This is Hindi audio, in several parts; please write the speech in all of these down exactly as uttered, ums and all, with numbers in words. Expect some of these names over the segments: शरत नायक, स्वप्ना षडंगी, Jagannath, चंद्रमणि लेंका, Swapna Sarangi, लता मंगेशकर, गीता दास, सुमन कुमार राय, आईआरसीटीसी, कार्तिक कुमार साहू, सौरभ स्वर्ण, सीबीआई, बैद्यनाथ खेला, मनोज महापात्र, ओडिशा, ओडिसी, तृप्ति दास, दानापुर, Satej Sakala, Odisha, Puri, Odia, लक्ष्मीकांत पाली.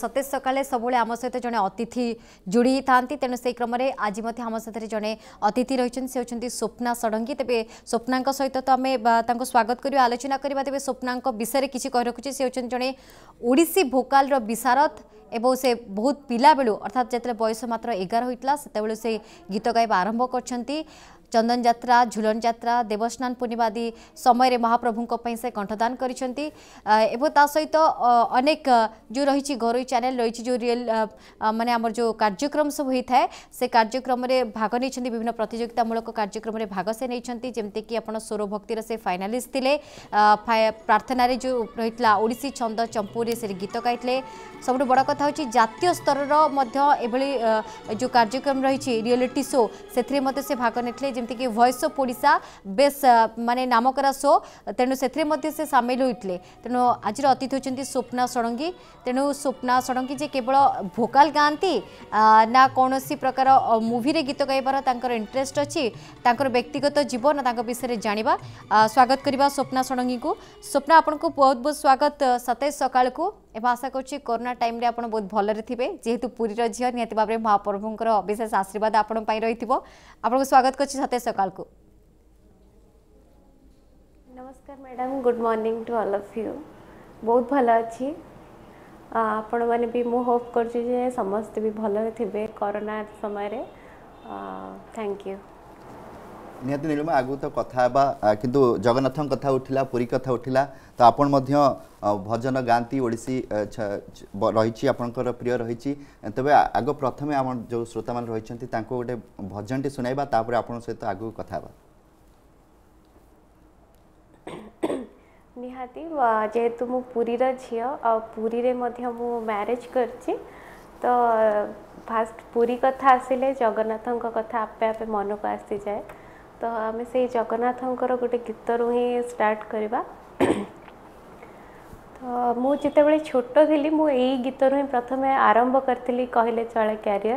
सतेज सकाले सबुले आम सहित जड़े अतिथि जोड़ी था तेणु से क्रम में आज मत आम सहित जड़े अतिथि रही से होती स्वप्ना षडंगी। तेज स्वप्ना सहित तो आम स्वागत करवा आलोचना करवा। तेज स्वप्ना विषय किसी कही रखुचे से होती जड़े ओडिसी भोकाल विशारद एवं से बहुत पिला बेलू अर्थात जिते बयस मात्र एगार होता से, से गीत गायब आरंभ कर चंदन यात्रा झुलन यात्रा देवस्नान पूर्णिमा आदि समय महाप्रभु से कंठदान करछंती सहित अनेक जो रही घरोई चैनल रही जो रियल माने आमर जो कार्यक्रम सब होता है से कार्यक्रम में भाग नहीं विभिन्न प्रतियोगितामूलक कार्यक्रम में भाग से नहीं जमती कि आपड़ स्वर भक्तिर से फाइनालिस्ट थे प्रार्थना जो रही ओडिसी छंद चंपूरी से गीत गाई सबुठ बड़ कथा हूँ जातीय स्तर जो कार्यक्रम रही रियलिटी शो से मत से भाग नहीं कि वॉइस ऑफ ओडिशा बेस माने नामकरा शो तेणु से सामिल होते तेणु आज अतिथि होती स्वप्ना षडंगी। तेणु स्वप्ना षडंगी जे केवल भोकाल गाँति ना कौन प्रकार मूवी रे गीत गायबार इंटरेस्ट अच्छी व्यक्तिगत जीवन विषय जाना स्वागत करवा स्वप्ना षडंगी को। स्वप्ना आपन को बहुत बहुत स्वागत सतेज सकाल को। एवं आशा करुच्ची कोरोना टाइम रे आपन बहुत भल थे जेहेतु पुरीर झील निहती भाव में महाप्रभुंर विशेष आशीर्वाद आपण रही आपको स्वागत कर सतेज सकाल को। नमस्कार madam, good morning to all of you. बहुत भल अच्छी आपण मैंने भी मु होप कर समस्ते भी भल थे कोरोना समय रे। थैंक यू निहत नीलिमा आगु तो कथा कि जगन्नाथ कथा उठिला पुरी कथा उठिला तो आपण मध्य भजन गाँति ओडिसी रही आपणकर प्रिय रही तबे आग प्रथमे आम जो श्रोता मान रही गोटे भजन टी सुनाइबा तापर आपण सहित आगु कथा निहाती जेहेतु मु पुरी रा झियो आ पुरी रे मध्य मु मैरिज करछि तो फास्ट पुरी कथा आसिले जगन्नाथ कथा आपे आपे मन को आसी जाए तो आम से जगन्नाथ गोटे गीत रु ही स्टार्ट करवा। तो मुझे छोट थी मु गीत रु प्रथम आरंभ करी कहले चले क्यारियर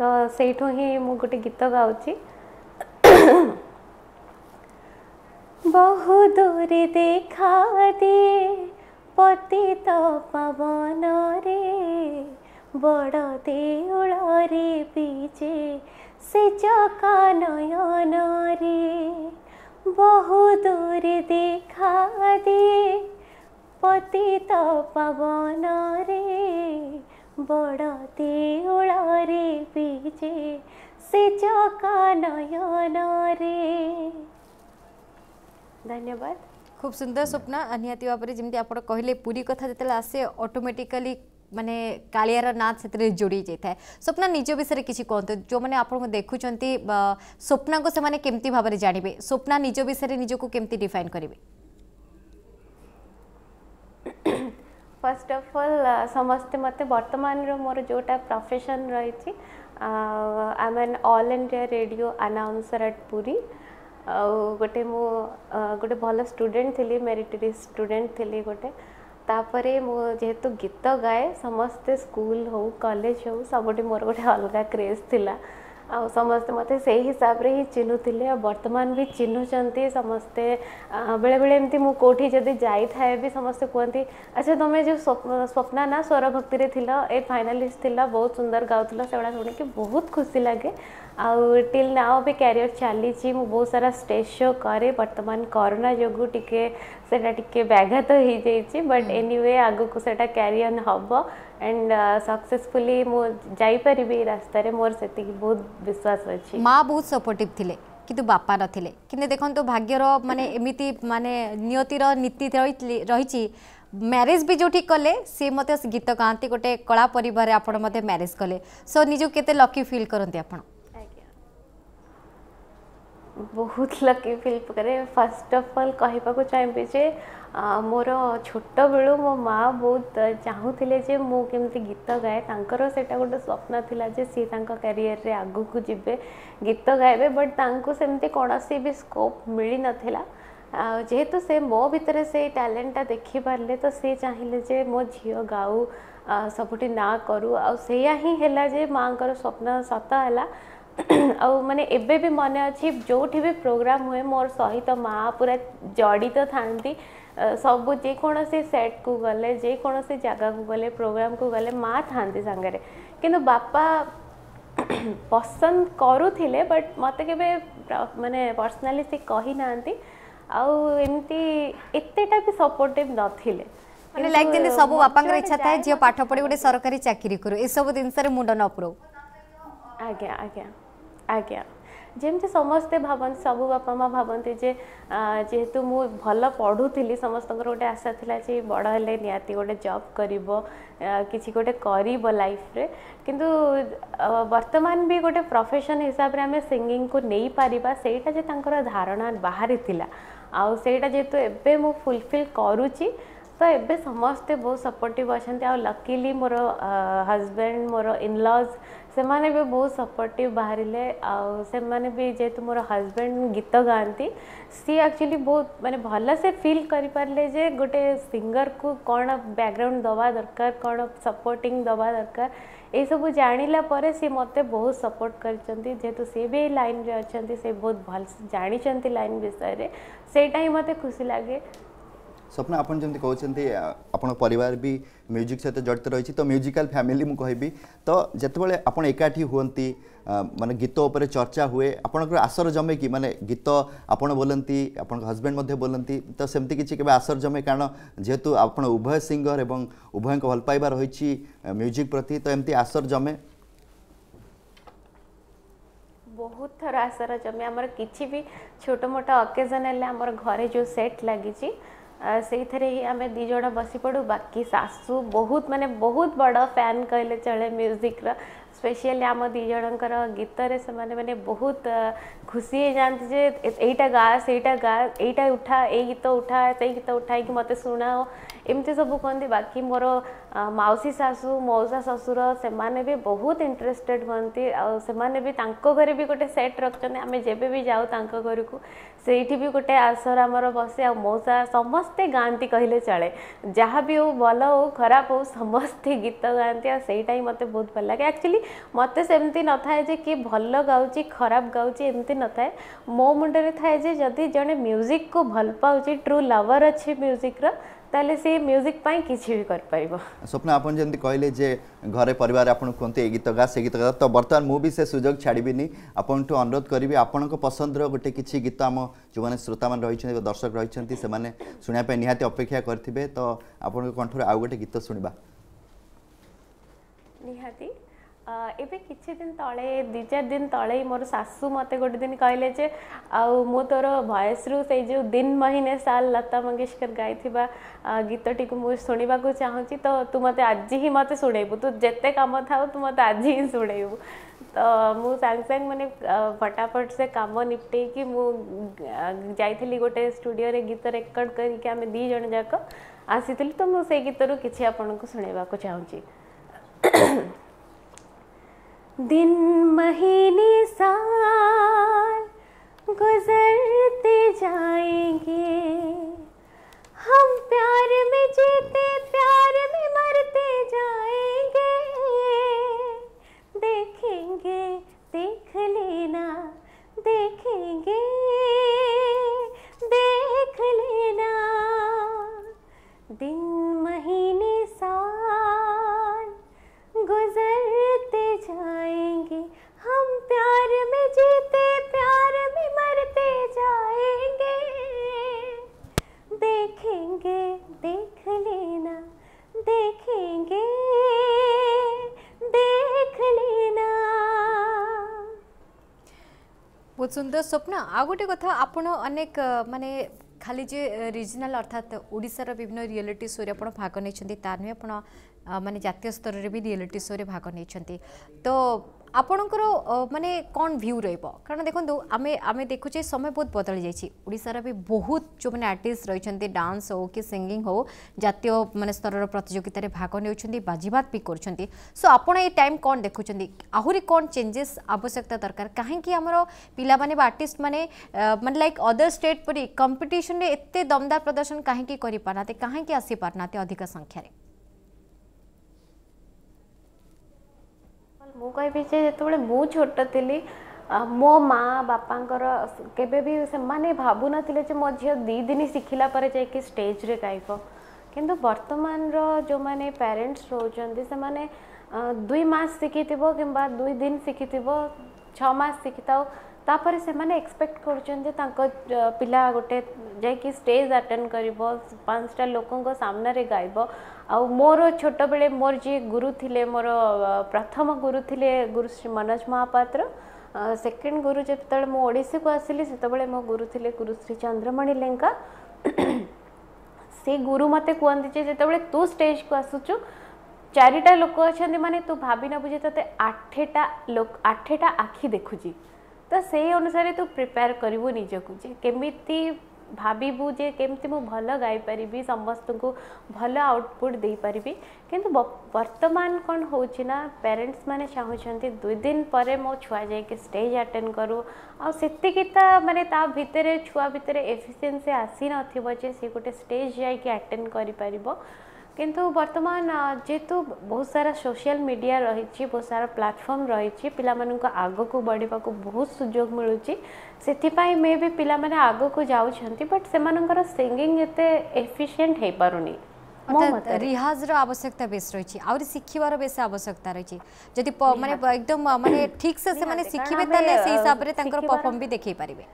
तो सेठो ही मु गोटे गीत गाउची। बहु दूरी देखा दे पतित पवन रे बड़ देउल रे बीजे से चका नयन रे बहु दूरी देखा दे पतित पवन रे बड़ देउल रे बीजे से चका नयन रे। धन्यवाद। खूब सुंदर स्वप्ना निहाती भाव में जमी आप कहले पूरी कथा जिते आसे ऑटोमेटिकली माने कालियार ना से जोड़ी जाए। स्वप्ना निज विषय किसी कहतु जो मैंने आपको देखुं स्वप्ना को से केमती भाव में जानवे स्वप्ना निज विषय निज को केमती डिफाइन करेंगे। फर्स्ट ऑफ ऑल समस्ते मते वर्तमान रो मोर जोटा प्रोफेशन रही I am an all India radio announcer at Puri गोटे मु गोटे भल स्टूडेंट थी मेरिटरी स्टूडेंट थी गोटे तापर मु जेहेतु गीत गाए समस्ते स्कूल हो कॉलेज हो सब मोर गोटे अलग क्रेज थिला आ समस्ते मत से हिसाब रे ही चिन्हुते वर्तमान भी चिन्हुंट समस्ते बेले बेले एमती मु कोठी जदि जाई थाए भी समस्ते कहती अच्छा तुम्हें जो स्वप्ना ना स्वर भक्ति रे थिला ए फाइनालिस्ट थिला बहुत सुंदर गाउथिला सेवडा सुनिके बहुत खुशी लगे आउ टिल नाउ भी कैरियर चली बहुत सारा स्टेज शो करे वर्तमान कोरोना जो टिके सेटा टिके व्याघात हो जाइए बट एनीवे आगु को सेटा कैरी ऑन हम एंड सक्सेसफुली मु जाई परिबे रास्ता रे मोर सेती बहुत विश्वास अछि। माँ बहुत सपोर्टिव थिले किंतु बापा नथिले किने देखंतो भाग्यर माने एमिति माने नियतिर नीति रही मैरिज भी जो कले सी मत गीत गाँति गोटे कला परिवार आपण मते मैरिज कले सो निजो केते लकी फील करंती आपण? बहुत लकी फील करे। फर्स्ट ऑफ ऑल कहवाक चाहिए जे मोर छोट बेलू मो माँ बहुत चाहूले जे मुमती गीत गाए तर से गोटे स्वप्न था जे सी कैरियर रे आगु को जीवे गीत गाए बट सेमती कौन सी भी स्कोप मिल नाला जेहेतु से मो भीतर से टैलेंटा देखी पारे तो सी चाहिए जे मो झील गाऊ सबुठी ना करू आया ही है माँ को स्वप्न सत है आउ माने एबे भी मन अच्छी जोठी भी प्रोग्राम हुए मोर सहित माँ पूरा जड़ित था सब जेकोसी सेट को गले जेकोसी जगह को गले प्रोग्राम को गले माँ था सांगे किंतु बापा पसंद करुले बट मत के माने पर्सनाली से कही ना आमती एतटा भी सपोर्टिव नथिले माने लाइक जंदे सब बापांगर इच्छा थाए जे पाठ पढ़ी गोटे सरकारी चाकरी करू ए सब दिन सरे मुंड न पुरो आज्ञा आज्ञा आज्ञा जेमती समस्ते भावन सब बापा माँ भावती जे जेहेतु मु भल पढ़ुली समस्त गोटे आशा था जे बड़ हेले निहाती गोटे जॉब करिवो किछि गोटे करिवो लाइफ रे किंतु वर्तमान भी गोटे प्रोफेशन हिसाब रे हमें सिंगिंग को नहीं पारिबा सेटा जे तांकर धारणा बाहरी थिला आ सेटा जेतु एबे मु फुलफिल करूची तो एबे समस्ते बहुत सपोर्टिव अच्छे आ लकीली मोर हजबैंड मोर इनलॉज से माने भी बहुत सपोर्टिव बाहर से माने भी जेतु मोर हजबैंड गीत गाती सी एक्चुअली बहुत माने भल से फील करि पारले जे गोटे सिंगर को कौन बैकग्राउंड दवा दरकार कौन सपोर्टिंग दवा दरकार ये सब जानिला परे सी मते बहुत सपोर्ट करचंती जेतु सी भी लाइन रे अच्छंती से बहुत भल जानिचंती लाइन विषय रे सेटा ही मते खुशी लागे। स्वप्ना आपन जमती कहते आपण परिवार भी म्यूजिक सहित जड़ित रही तो म्यूजिकल फैमिली मुझे कहबी तो जितेबाला आप एकाठी हूँ माने गीत उपर चर्चा हुए आपंकर आसर जमे कि माने गीत आपण बोलती आपण हजबैंड बोलती तो सेमती किसी के आसर जमे कारण जेहेतु आप उभय सिंगर एवं उभय भल पाइबा रही म्यूजिक प्रति तो एमती आसर जमे बहुत थर आसर जमे आमर किसी भी छोट मोट अकेजन है आम घरे जो सेट लगी से ही आम दिज बसी पड़ू बाकी सासू बहुत माने बहुत बड़ा फैन कहले चले म्यूजिक रा स्पेशली आम दिज गीत से माने माने बहुत खुशी हो जाती जे एटा गा सेटा गा एटा उठा ए गीत उठा से गीत उठाई कि मत शुणाओ एमती सब कहते बाकी मोर मौसी सासू मौसा ससुर से माने भी बहुत इंटरेस्टेड हमारी आने भी तांको घरे भी गोटे सेट रखते आम जेबे भी जाऊँ तांको घर को सेठी भी गोटे आसर आमर बसे आ मौसा समस्ते गाँति कहले चले जहाँ भी हो भल हो खराब हो समस्ते गीत गाँति आईटा ही मत बहुत भल लगे एक्चुअली मत सेमती न थाए जे कि भल गाउची खराब गाउची एमती न थाए मो मुंडे थाए जे जदि जने म्यूजिक को भल पाउची ट्रू लवर अच्छे म्यूजिक रा ताले से म्यूजिक पाई किसी भी कर पाइबो। स्वप्ना आपन जंती कहले जे घरे परिवार आपन कोनते ए गीत गा से गीत गा तो बर्तमान मु भी से सुजोग छाड़बिनी आपन तो अनुरोध करबी आपन को पसंद रो गोटे किछि गीत हम जो माने श्रोता मान रही छथि दर्शक रही छथि से माने सुनिया पे निहाते अपेक्षा करथिबे तो आपन को कंठर आ गोटे गीत सुनिबा निहाती एबे किछि दिन तले दु चार दिन तले मोर सासू मते गोटे दिन कहले जे आउ मो तोर वॉइस रु से जो दिन महीने साल लता मंगेशकर गाई थिबा गीत टी को मु सुनिबा को चाहूची तो तू मते आज ही मते सुणेबू तू जेते काम थाउ तू मते आज ही सुणेबू तो मु सांग सांग माने फटाफट से काम निपटे कि मु जाईथिली गोटे स्टूडियो रे गीत रेकॉर्ड करी के हमें दी जण जाक आसीथिली तो मु से गीत रु किछि आपन को सुणेबा को चाहूची। दिन महीने साल गुजरते जाएंगे हम प्यार में जीते प्यार में मरते जाएंगे देखेंगे देख लेना देखेंगे देख लेना दिन महीने साल गुजरते जाएंगे हम प्यार में जीते प्यार में मरते जाएंगे देखेंगे देख लेना देखेंगे देख लेना बहुत सुंदर। स्वप्ना आ गोटे कथा आपण अनेक माने खाली जे रिजनल अर्थात ओडिशार विभिन्न रियलिटी शो रे आपण भाग नहीं तार नुहे आपण माने जातीय स्तर रे भी रियलिटी शो रे भाग नहीं तो आपणकर माने कौन व्यू रहिबो कारण देखंतु आमे आमे देखुचे समय बहुत बदल जाइछि ओडिशार भी बहुत जो माने आर्टिस्ट रहिछन्ते डांस हो कि सिंगिंग हो जातीय माने स्तर रे प्रतियोगिता रे भाग नेउछन्ते बाजीबात भी करछन्ते सो आपण ए टाइम कौन देखुछन्ते आहुरी कौन चेंजेस आवश्यकता दरकार काहे कि हमरो पिला माने आर्टिस्ट माने माने लाइक अदर स्टेट परि कंपटीशन रे एते दमदार प्रदर्शन काहे कि करि पानाते काहे कि आसी पानाते अधिक संख्या रे मु कह छोटी मो माँ बापांकर केबे भी सेमाने भाबु नथिले जे मो झियो दी दिन शिखिला पर जाके स्टेज रे गाइबो किंतु वर्तमान रो जो माने पेरेंट्स रोजंदी से माने दुई मास शिखिथिबो किबा दुई दिन शिखिथिबो छ मास शिखिताओ तापर से माने एक्सपेक्ट करछन जे तांको पिला गोटे जाके स्टेज अटेंड करबो पांचटा लोकन को सामने रे गाइबो आ मोर छोट बेले मोर जे गुरु थिले मोर प्रथम गुरु थिले गुरु श्री मनोज महापात्र सेकेंड गुरु जब मो ओडिसी को आसिली से मो गुरु थे गुरु श्री चंद्रमणि लेंका से गुरु मते कहते जो तू स्टेज को आसुचु चारिटा लोक अच्छा माने तू भाभी ना बुझे ते आठटा लोक आठटा आखि देखुची तो से अनुसार तू प्रिपेयर करू निजक केमिति भाबू जे केमती मु भल गाई पारिबी समस्त को भल आउटपुट दे पारिबी किंतु वर्तमान कौन होची ना पेरेंट्स माने चाहूछंती दुई दिन परे मो छुआ जाय के स्टेज अटेंड करू आ सेतिकिता माने ता भितरे छुआ भितरे एफिशिएंसी आसी नथिबो जे से गोटे स्टेज जाय के अटेंड करि पारिबो किंतु वर्तमान जेतु बहुत सारा सोशल मीडिया रही बहुत सारा प्लेटफॉर्म रही पिला माननका आगो को बढ़ीबा को बहुत सुयोग मिलुची सेथिपाई मे भी पिला माने आगो को जाउ छंती बट सेमानकर सिंगिंग एते एफिशिएंट हे पारुनी रिहाज रो आवश्यकता बेस रही आउरी सिखिवार बेस आवश्यकता रही जदी माने एकदम माने ठीक से से माने सिखिबे तले से हिसाब रे तंकर परफॉर्म भी देखै परिबे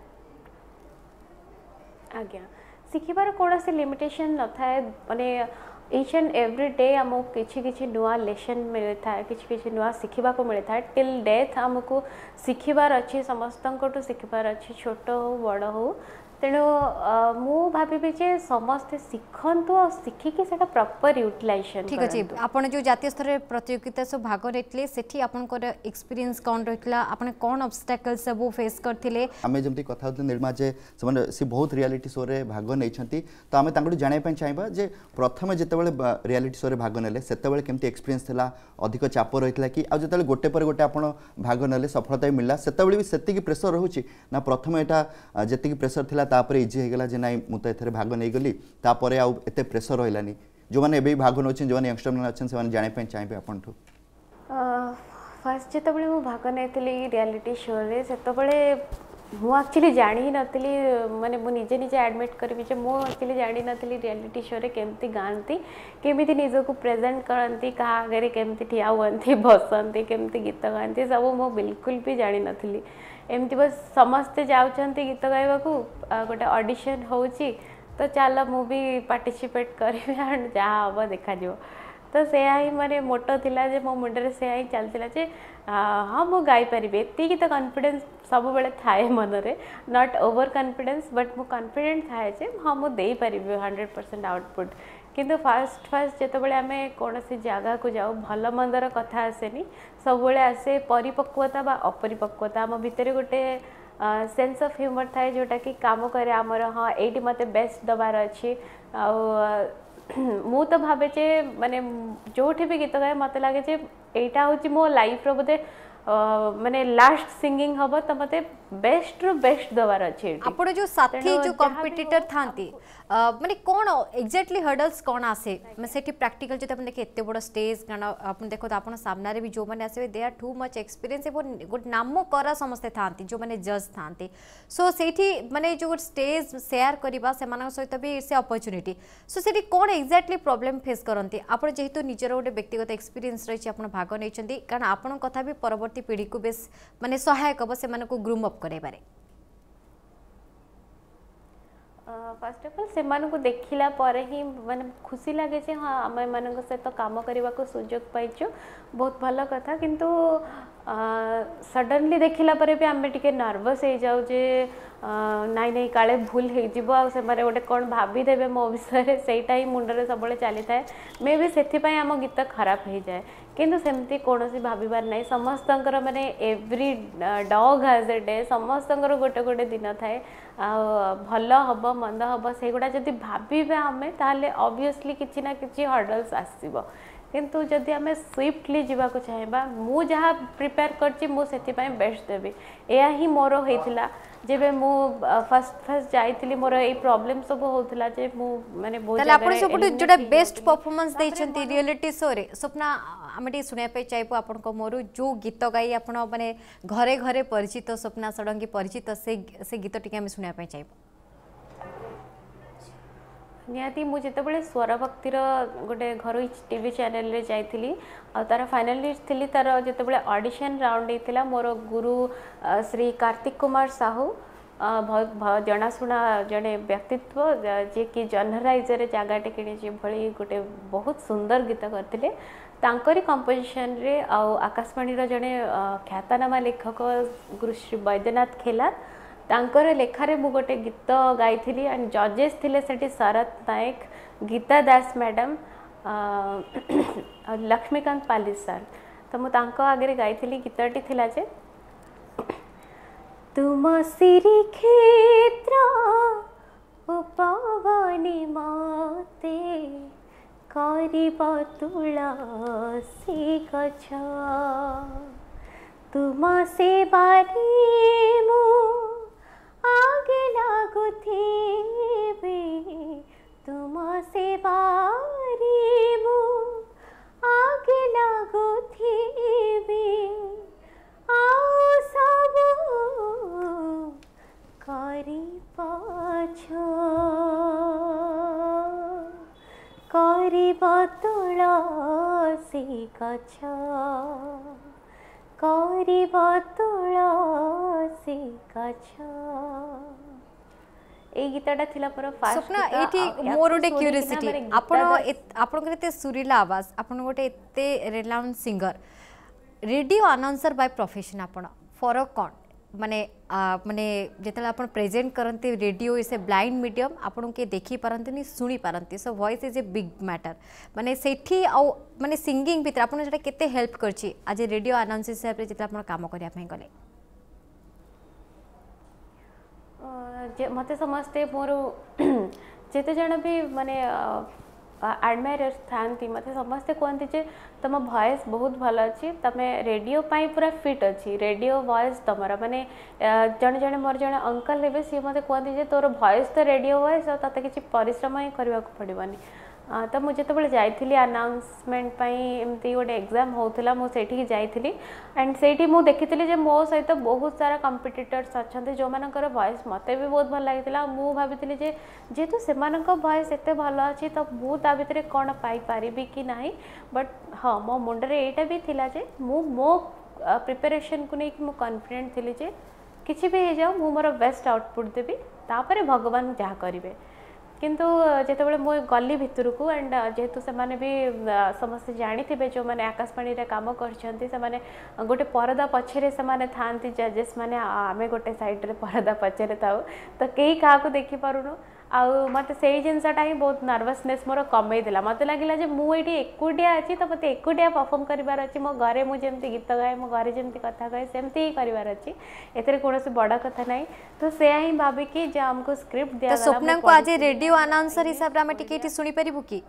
आज्ञा सिखिवार कोड़ा से लिमिटेशन न थाए माने ईच एंड एव्री डे आमो किछि किछि नुआ लेसन मिले था किछि किछि नुआ सिखिबा को मिले था टिल डेथ आमको सिखिबार अछि समस्तंकटु सिखिबार अछि छोट हो बड़ हो तेणु मु भाबी जे समस्त सिखंतु आ सिखि के सेटा प्रॉपर यूटिलाइजेशन ठीक अछि आपण जो जातीय स्तर रे प्रतियोगिता सब भाग लेतले सेठी आपण को एक्सपीरियंस कोन रहतला आपण कोन ऑब्स्टॅकल सब फेस करथिले हमें जेमती कथा होत निर्मा जे से से बहुत रियलिटी शो रे भाग नै छंती तो हमें तांगडू जाने पय चाहबा जे प्रथम जेतेबेले रियलिटी शो रे भाग नले सेतेबेले केमती एक्सपीरियंस थला अधिक चाप रहतला कि आ जेतेबेले गोटे पर गोटे आपण भाग नले सफलता मिलला सेतेबेले भी सेति की प्रेशर रहूची ना प्रथम एटा जेति की प्रेशर थला तापर इजी हेगला जे नाइ मु तो एथरे भाग नै गली तापर आ एते प्रेशर रहलानी जो माने एबे भाग न अछि जो माने यंगस्टर न अछि से माने जाने पे चाहिबे अपन ठो फर्स्ट जे तबले मु भाग नै एथली रियलिटी शो रे से तबले मु एक्चुअली जानि नथली माने मु निजे निजे एडमिट करबी जे मु एक्चुअली जानि नथली रियलिटी शो रे केमती गानती केमती निजो को प्रेजेंट करंती कहा आगे केमती ठिया होंती बसंती केमती गीत गानती सब मु बिल्कुल भी जानि नथली एमती बस समस्ते जाउछंती गीत गाइबा को गोटे ऑडिशन होउची तो चलो मु भी पार्टिसिपेट करबे एंड जहाँ हम देखा जो तो से ही माने मोटो थिला जे मो मुंडे से ही चलतिला जे हाँ मु गाई परिबे एतिकी तो कॉन्फिडेंस सब बेले थाए मन रे नॉट ओवर कॉन्फिडेंस बट मु कॉन्फिडेंट थाए जे हाँ मु देई परिबे हंड्रेड परसेंट आउटपुट किंतु फास्ट फास्ट जेतबेले आमे कोन से जागा को जाऊ भल मंदर कथा आसेनी सब बेले आसे परिपक्वता बा अपरिपक्वता आम भितर गोटे सेंस ऑफ ह्यूमर थाए जोटा कि काम करे आमर हाँ एटी मते बेस्ट दबार अछि आ मु तो भावे जे माने जोठी भी गीत गाए मते लागे जे एटा होची मो लाइफ रो बदे माने लास्ट सिंगिंग हबो त मते बेस्ट रो बेस्ट दवार अछि आपण जो साथी जो कॉम्पिटिटर थांती माने कोन एग्जैक्टली हर्डल्स कोन आसे मैं सेठी प्रैक्टिकल जे अपन देखे एते बड स्टेज गाना अपन देखो त आपण सामना रे भी जो माने आसे they are too much experience एबो गुड नामो करा समस्त थांती जो माने जज थांती सो सेठी माने जो स्टेज शेयर करबा सेमान सहित भी से अपॉर्चुनिटी सो सेठी कोन एग्जैक्टली प्रॉब्लम फेस करंती आपण जेहेतु निजरो ओडे व्यक्तिगत एक्सपीरियंस रही आपण भाग नै छंती कारण आपण कथा भी परब पीढ़ी को बेस माने सहायक हम से मानको ग्रूम अप करे बारे फर्स्ट ऑफ ऑल से मानको देखिला पारे ही माने खुशी लागे जे हां आमे मानको से तो काम करबा को सुयोग पाइचो बहुत भलो कथा किंतु सडनली देखिला पारे भी आमे टिके नर्वस हे जाऊ जे नाइ नाइ काले भूल हे जिवो आ से मारे ओटे कोन भाबी देबे मो विषय रे सेटा ही मुंड रे सबले चली थाए मे भी सेथि पई आम गीत खराब हे जाए किंतु सेमती कौन सी भाबार ना समस्त मैंने एव्री डॉग हाज ए डे समस्त गोटे गोटे दिन थाए भल हम मंद हम से गुड़ा जब भावे आम ताबीयसली कि हर्डल्स आसब किंतु जदि आम स्विफ्टली जावाक चाहबा मु जहाँ प्रिपेयर करछि मु सेति पय बेस्ट देबी। या ही मोर होइतिला जेबे मु फर्स्ट फर्स्ट जाइतिली मोर ए प्रॉब्लम सब होतिला जे मु माने बहुत तले आपण सब जोटा बेस्ट परफॉर्मेंस दैछंती रियलिटी शो रे स्वप्ना आमेटी सुने पे चाइबो आपण को मोर जो गीत गाई आपण माने घरे घरे परिचित स्वप्ना सडंगी परिचित से से गीत टिके हम सुने पे चाइबो। निहाती मुझे तो बड़े स्वर भक्ति गोटे घर टीवी चैनल रे जाइली आ तार फाइनालिस्ट थी तार जो बड़े ऑडिशन राउंड होता मोर गुरु श्री कार्तिक कुमार साहू बहुत जनाशुना जड़े व्यक्तित्व जे कि जनरलाइजर जगाटे कि भली गोटे बहुत सुंदर गीत करते तांकरी कंपोजिशन रे आकाशवाणी जड़े ख्यातनामा लेखक गुरु श्री बैद्यनाथ खेला तांकर लेखारे मु गोटे गीत गाई थी एंड जजेस थिले सेठी शरत नायक गीता दास मैडम लक्ष्मीकांत पाली सर तो मुझे आगे गाई थी गीतटी थिला जे तुम सिरी क्षेत्र उपवनी मते करिब तुलसी गछ तुम से बारी मु आगे लागू थी तुम से बारी मु आगे लागू थी आओ सब करी पाछो करी तुलसी गछ करिब तुलसी गछ ए गीतटा थिला पर फास्ट स्वप्न एठी मोर ओटे क्यूरियोसिटी आपण आपण करते सुरीला आवाज आपण ओटे एते रेलाउंड singer radio announcer by profession आपण फॉर कोन माने माने जेतला आपण प्रेजेंट करंती radio is a blind medium आपण के देखि पारंतनी सुनी पारंती so voice is a big matter माने सेठी आ माने सिंगिंग भीतर आपण जेटा केते हेल्प करछि आज रेडियो अनाउंसर हिसाब रे जेतला आपण काम करिया पई गले मते समस्ते मोर जिते जन भी माने एडमायरर्स थांती मते समस्ते कहती जे तुम वॉइस बहुत भल अच्छी तुम रेडियो पाई पूरा फिट अच्छी रेडियो वॉइस तुमर माने जन जन मोर जन अंकल हे सी मते कहती जे तोर वॉइस तो रेडियो वॉइस आ तते किछि परिश्रम ही करबाक पड़िबनी। तो मुझे तो जाइली अनाउंसमेंट एमती गोटे एग्जाम होता मुझे जाइली एंड से मुझे देखी जे मो सहित तो बहुत सारा कंपिटिटर्स अच्छा जो मानकर वॉइस मत भी बहुत भल लगी मुझे जे जेहेतु से वॉइस एत भल अच्छी तो मुझे भितर कौन पाइपरि कि ना बट हाँ मो मुंडे यहीटा भी थिला जे मु मो प्रिपेरेसन को लेकिन मुझे कन्फिडेंट थी जे किसी भी हो जाओ मोर बेस्ट आउटपुट देवी तापर भगवान जहाँ करेंगे किंतु जिते बड़े मुझे गली भितर को एंड जेहेतु से माने भी समस्ते जानी जो मैंने आकाशवाणी रे काम कर गोटे परदा पछे से माने थांती जजेस मैंने आमे गोटे साइड रे परदा पछे था तो कई क्या देखी पारुनु आ मत से जिनसटा ही बहुत नर्वसनेस मोर कमे मत लगे जे मुझे एकुटिया अच्छी तो मत एकुटिया परफॉर्म करार अच्छी मो घरे मुझे गीत गाए मो घरे जमी कथा कहे सेमती करार अच्छी एथेर कौन बड़ कथा ना तो से ही भाविकी जो आमको स्क्रिप्ट दिया स्वप्ना को आज रेडियो अनाउंसर हिसाब से शुणी पारू कि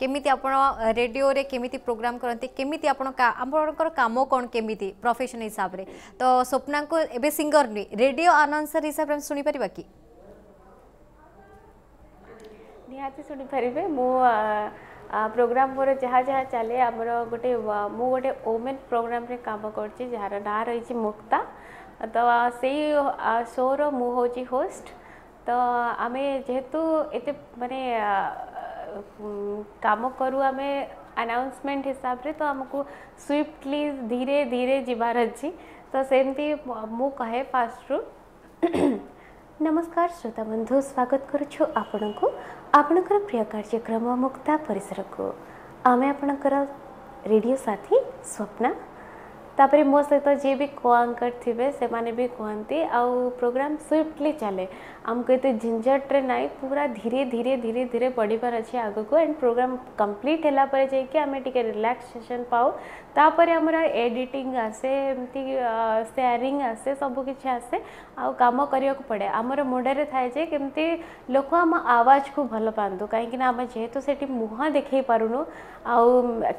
केमिति आपण रेडियो रे केमिति प्रोग्राम करते केमिति आपण का आपणकर काम कौन केमिति प्रोफेशन हिसाब रे तो स्वप्ना को एबे सिंगर नी रेडियो अनाउंसर हिसाब से शुणी पारबा कि निहाती शुणी पारिबे मो प्रोग्राम मोर जहाँ जहाँ चले आमर गोटे मु गोटे वोमेन प्रोग्राम रे काम करछि जहार ना रही मुक्ता तो से शो रो मु होछि होस्ट तो आम जेहेतु एते माने काम करूँ आम अनाउंसमेंट हिसाब रे तो आमको स्विफ्टली धीरे धीरे जीवार अच्छी तो सेमती मु कहे फास्ट रु नमस्कार श्रोता बंधु स्वागत करुछु आपनको आपनकर प्रिय कार्यक्रम मुक्ता परिसर को आमे आपनकर रेडियो साथी स्वप्ना तापर मो सहित जी भी कोआंकर थे से माने भी कहती आउ प्रोग्राम स्विफ्टली चले आमको ये झिंझट्रे नाई पूरा धीरे धीरे धीरे धीरे बढ़वार अच्छे आग को एंड प्रोग्राम कम्प्लीट है जामें रिलैक्सेशन पाओ तापर आमर एडिटिंग आसे एमती शेयरिंग आसे सबकि आसे आउ काम करने को पड़े आमर मुंडे थाए केमती लोक आम आवाज को भल पातु कहीं आम जेहेतु से मुहां देखे पारूनु आ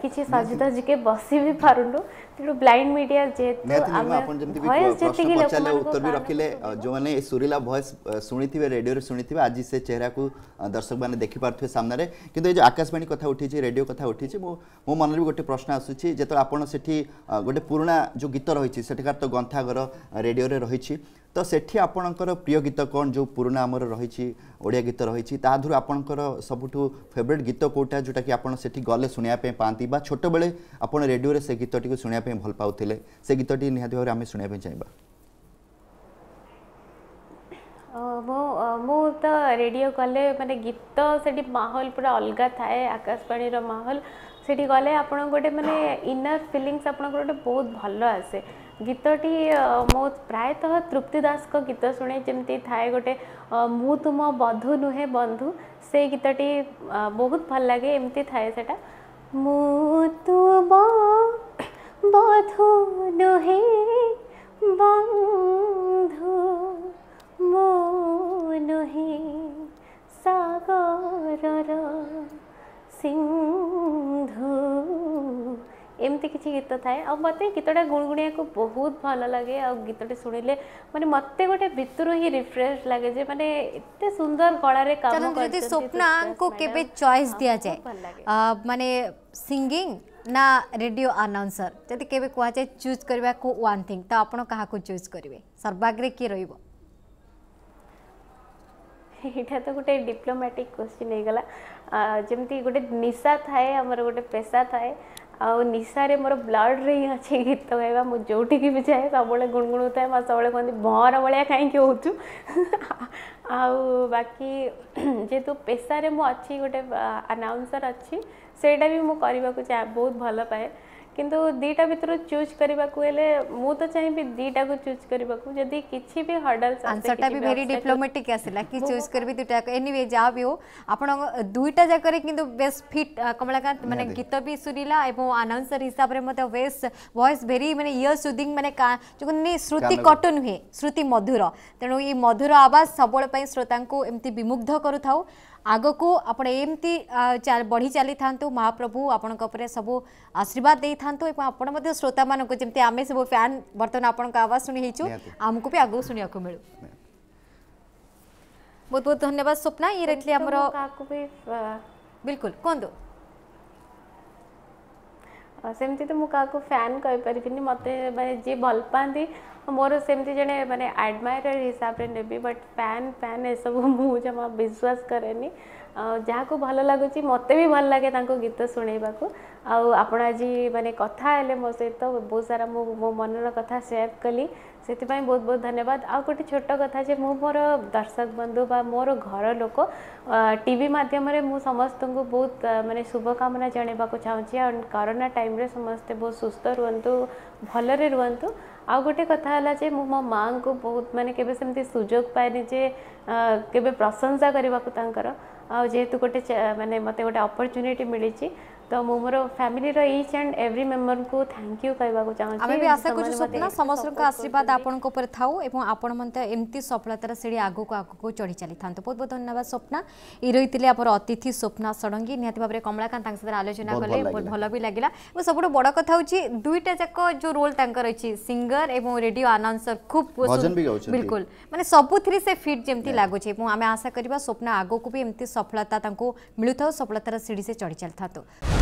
किसी साजुदाजी के बसी भी पारूनु तेणु ब्लाइंड मीडिया जो मैंने सुरीला वॉइस शुणी रेडियो शुणी आज से चेहरा को दर्शक मैंने देखी पारे सामने किंतु ये जो आकाशवाणी कथा उठी रेडियो कथा उठी मो मन भी गोटे प्रश्न आसूसी जो आपड़ से गोटे पुराणा जो गीत रही तो गंथाघर रेडियो रही तो सेठी आपणकर प्रिय गीत कौन जो पुराना आमर रही ओडिया गीत रही ताधुर आपणकर सबुठु फेवरेट गीत कोटा जोटा कि आपण सेठी गले सुनिया पे पांती बा छोट बेले आपण रेडियो रे से गीत टी को सुनिया पे भल पाउथिले से गीत टी निहाती भाव आम सुनिया पे चाहिबा मो मो तो रेडियो गले माने गीत सेठी माहौल पूरा अलग थाए आकाशवाणी रो माहौल सेठी गले आपण गोटे माने इनर फीलिंग्स आपण गोटे बहुत भल आसे गीतटी मो प्रायतः तृप्ति दास को गीत शुणे जमती थाए गोटे मु तुम बधु नुहे बंधु से गीतटी बहुत भल लगे एमती थाए सेटा मु तुम बधु नुहे बंधु मो नुहे सागर सिंधु एमती किसी गीत थाए आ मत गीतटा गुणगुणिया को बहुत भल लगे आ गीतटे शुणिले माने मत गोटे भितर ही रिफ्रेश लगे जे माने एते सुंदर गळा रे काम करते स्वप्ना को केबे चॉइस दिया जाए माने सिंगिंग ना रेडियो अनाउंसर जति केबे कोहा जाए चूज करबा को वन थिंग तो आपण कहा को चूज करबे सर्वाग्रे की रहइबो एटा तो गोटे डिप्लोमैटिक क्वेश्चन हे गला जेमती गोटे निशा थाए हमर गोटे पेशा थाए आउ निशा रे मोर ब्लड रे अच्छे गीत गाइबा मु जोठी की भी जाए सब बड़े गुणगुणु थाए मा सब बड़े कहते भर भाया कहीं होचु आउ बाकी जेतु पेशा रे मु अच्छी गोटे अनाउंसर अच्छी सेटा भी मु करबा को चाहे बहुत भल पाए किंतु दीटा भितर चूज करबा को हेले मु तो चाहिबी दीटा को चूज करबा को जदी किछि भी हर्डल्स आंसरटा भी वेरी डिप्लोमेटिक आसिला कि चूज करबी दुटा एनीवे जा भी हो आपण दुईटा जा करे किंतु बेस्ट फिट कमलाकांत माने गीत भी सुनिला एवं अनाउंसर हिसाब रे मते बेस्ट वॉइस वेरी माने इयर सूदिंग माने जोनी श्रुति कटन हे श्रुति मधुर तेणु ई मधुर आवाज सबोल पई श्रोतां को एम्ति विमुग्ध करूथाउ आगो को आपण एमती बढ़ी चली था महाप्रभु आपण सबू आशीर्वाद दे था आपण श्रोता मान जमी आम सब फैन बर्तमान आपण आवाज शुणी आमको भी आगे शुणा मिलू बहुत बहुत धन्यवाद स्वप्ना ये रही आमर बिल्कुल कहतु सेमती तो मुझे फैन कहीपरि मत जी भल पाती मोर सेमती जड़े माने एडमायर हिसाब रे नेबी बट फैन फैन ये सब मु जमा विश्वास करेनी जहाँ को भल लगुच मत भी भल लगे गीत शुणा को आपण आज माने कथा हेले मो सहित तो बहुत सारा मो मो मनर कथा शेयर कली से बहुत बहुत धन्यवाद आ गोटे छोट कथा जे मु मोर दर्शक बंधु बा मोर घर लोक टीवी माध्यम रे मु समस्त को बहुत माने शुभकामना जणेबा को चाहूँगी एंड कोरोना टाइम रे समस्ते बहुत सुस्थ रुहंतु भलरे रुहंतु आ गोटे कथा हला जे मु मो माँ को बहुत माने केबे सेमती सुजोग पाएनी जे केबे प्रशंसा करबा को तांकर आ जेतु गोटे माने मते गोटे अपॉर्चुनिटी मिली तो मु मोर फैमिली रो ईच एंड एवरी मेंबर को थैंक यू कहबा को चाहू छी आमे भी आशा करू स्वप्ना समस्त का आशीर्वाद आपन को ऊपर थाउ एवं आपन मन एमती सफलता से आगो को आगो को चढ़ी चली थांतो बहुत बहुत धन्यवाद स्वप्ना ई रहीतिले आपर अतिथि स्वप्ना सडंगी निहाती भाबरे कमलाकांत तांक सदर आलोचना करले भलो भी लागिला ए सबो बड़ कथा होची दुईटा जक जो रोल तांकर अछि सिंगर एवं रेडियो अनाउंसर खूब बिल्कुल माने सब थ्री से फिट जेमती लागो छै एवं आमे आशा करबा स्वप्ना आगो को भी एमती सफलता तांको मिलुथौ सफलता सीढ़ी से चढ़ी चलथातो।